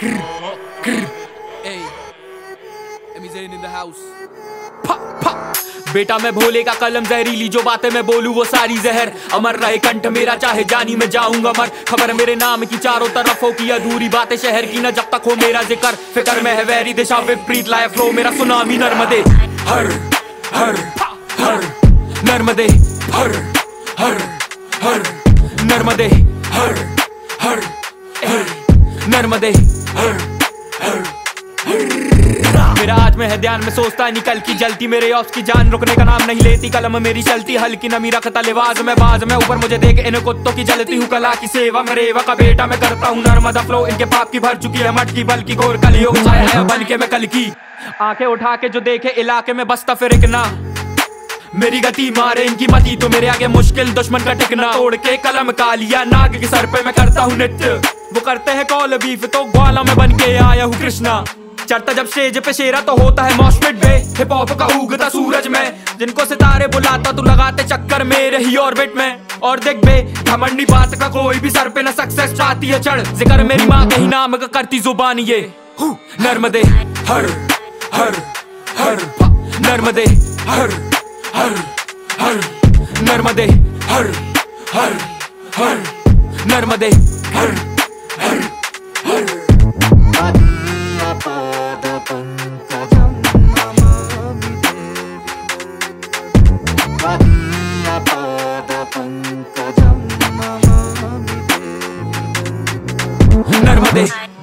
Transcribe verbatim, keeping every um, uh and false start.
Hey, Emizain in the house. बेटा मैं भोले का कलम जहरीली, जो बातें मैं बोलूं वो सारी जहर। अमर रहे कंठ मेरा, चाहे जानी मैं जाऊंगा मर। खबर मेरे नाम की चारों तरफ हो कि अधूरी बातें शहर की ना, जब तक हो मेरा जिक्र। फिकर में है वैरी दिशा विपरीत, लाया फ्लो मेरा सुनामी। नर्मदे हर हर हर, नर्मदे हर हर हर, नर्मदे हर हर हर, नर्मदे हर हर हर। मेरा हाथ में है ध्यान, में सोचता निकल की जलती। मेरे ऑफ की जान रुकने का नाम नहीं लेती, कलम मेरी चलती। हल्की नमी रखता लिवाज मैं, बाज मैं ऊपर मुझे देख इन कुत्तों की जलती। हूँ कला की सेवा, मैं रेवा का बेटा मैं करता हूँ नर्मदा फ्लो। इनके पाप की भर चुकी है मटकी, बल्कि घोर कलयुग छाया है बन के मैं कल की। आंखें उठा के जो देखे इलाके में बसता फिरकना, मेरी गति मारे इनकी मती। तो मेरे आगे मुश्किल दुश्मन का टिकना, तोड़ के कलम का लिया नाग के सर पे मैं करता हूँ नृत्य। वो करते हैं कॉल बीफ, तो ग्वाला में बन के आया हूँ कृष्णा। चढ़ता जब स्टेज पे शेरा तो होता है मॉस्पिट बे। हिप हॉप का उगता सूरज में, जिनको सितारे बुलाता तू लगाते चक्कर मेरे ही ऑर्बिट में। और देख बे घमंडी बात का कोई भी सर पे ना सक्सेस चाहती है चढ़। जिक्र मेरी माँ के ही नाम का करती जुबान ये। नर्मदे हर हर हर, नर्मदे हर हर हर, नर्मदे हर हर हर, नर्मदे हर हर हर। Narmade